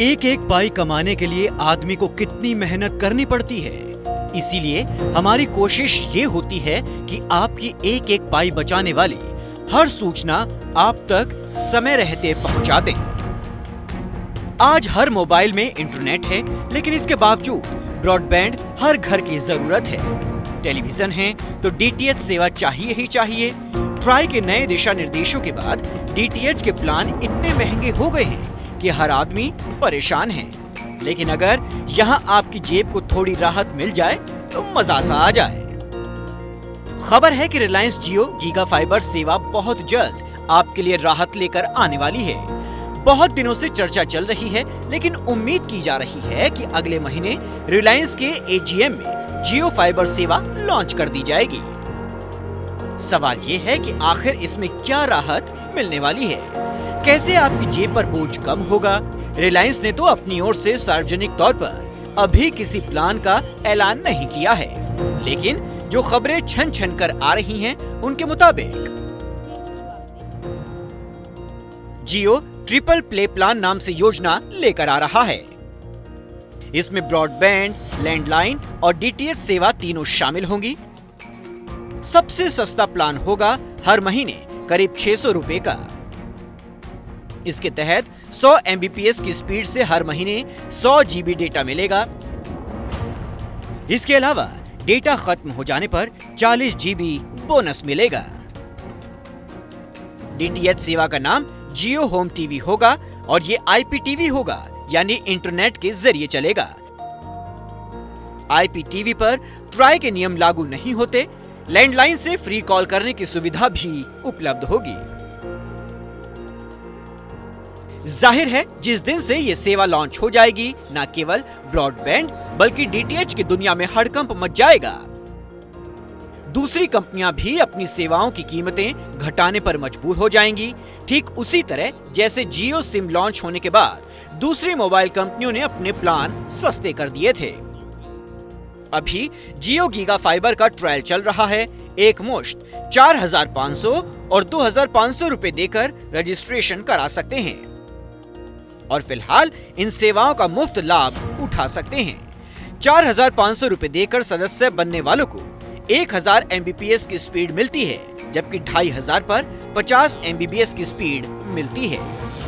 एक एक पाई कमाने के लिए आदमी को कितनी मेहनत करनी पड़ती है। इसीलिए हमारी कोशिश ये होती है कि आपकी एक एक पाई बचाने वाली हर सूचना आप तक समय रहते पहुंचा दें। आज हर मोबाइल में इंटरनेट है, लेकिन इसके बावजूद ब्रॉडबैंड हर घर की जरूरत है। टेलीविजन है तो डीटीएच सेवा चाहिए ही चाहिए। ट्राई के नए दिशा निर्देशों के बाद डीटीएच के प्लान इतने महंगे हो गए हैं कि हर आदमी परेशान है। लेकिन अगर यहाँ आपकी जेब को थोड़ी राहत मिल जाए तो मजा सा आ जाए। खबर है कि रिलायंस जियो गीगा फाइबर सेवा बहुत जल्द आपके लिए राहत लेकर आने वाली है। बहुत दिनों से चर्चा चल रही है, लेकिन उम्मीद की जा रही है कि अगले महीने रिलायंस के एजीएम में जियो फाइबर सेवा लॉन्च कर दी जाएगी। सवाल ये है कि आखिर इसमें क्या राहत मिलने वाली है, कैसे आपकी जेब पर बोझ कम होगा। रिलायंस ने तो अपनी ओर से सार्वजनिक तौर पर अभी किसी प्लान का ऐलान नहीं किया है, लेकिन जो खबरें छन छन कर आ रही हैं, उनके मुताबिक जियो ट्रिपल प्ले प्लान नाम से योजना लेकर आ रहा है। इसमें ब्रॉडबैंड, लैंडलाइन और डीटीएच सेवा तीनों शामिल होंगी। सबसे सस्ता प्लान होगा हर महीने करीब 600 रुपए का। इसके तहत 100 MBPS की स्पीड से हर महीने 100 GB डेटा मिलेगा। इसके अलावा डेटा खत्म हो जाने पर 40 GB बोनस मिलेगा। डीटीएच सेवा का नाम जियो होम टीवी होगा और ये IP TV होगा, यानी इंटरनेट के जरिए चलेगा। IP TV पर ट्राई के नियम लागू नहीं होते। लैंडलाइन से फ्री कॉल करने की सुविधा भी उपलब्ध होगी। जाहिर है जिस दिन से ये सेवा लॉन्च हो जाएगी, न केवल ब्रॉडबैंड बल्कि डीटीएच की दुनिया में हड़कंप मच जाएगा। दूसरी कंपनियां भी अपनी सेवाओं की कीमतें घटाने पर मजबूर हो जाएंगी, ठीक उसी तरह जैसे जियो सिम लॉन्च होने के बाद दूसरी मोबाइल कंपनियों ने अपने प्लान सस्ते कर दिए थे। अभी जियो गीगा फाइबर का ट्रायल चल रहा है। एक मुश्त 4500 और 2500 रुपए देकर रजिस्ट्रेशन करा सकते हैं और फिलहाल इन सेवाओं का मुफ्त लाभ उठा सकते हैं। 4500 रुपए देकर सदस्य बनने वालों को 1000 MBPS की स्पीड मिलती है, जबकि 2500 पर 50 MBPS की स्पीड मिलती है।